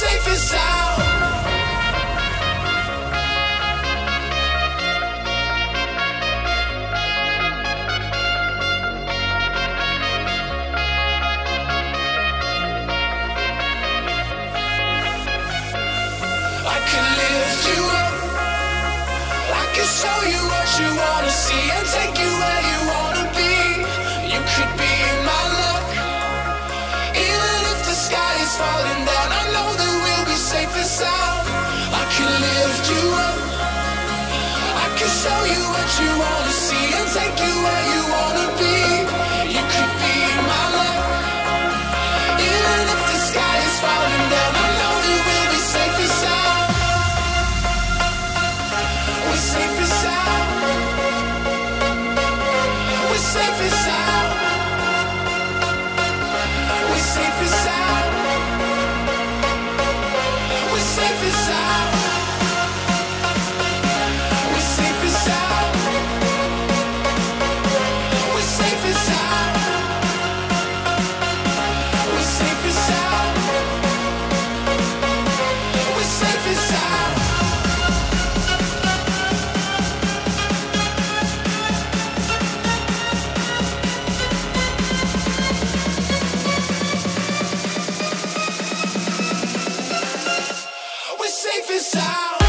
Safe and Sound. I can lift you up, I can show you what you want to see and take you where you want to be. You could be my luck, even if the sky is falling down. I know that we'll be safe and sound. I can lift you up, I can show you what you want to see and take you where you want to be. You could be my luck, even if the sky is falling down. I know that we'll be safe and sound. We're safe and sound. We're safe and sound. Safe and sound. We're safe and sound. We're safe and sound. We're safe and sound. We're safe and sound. We're safe and sound. Safe and sound.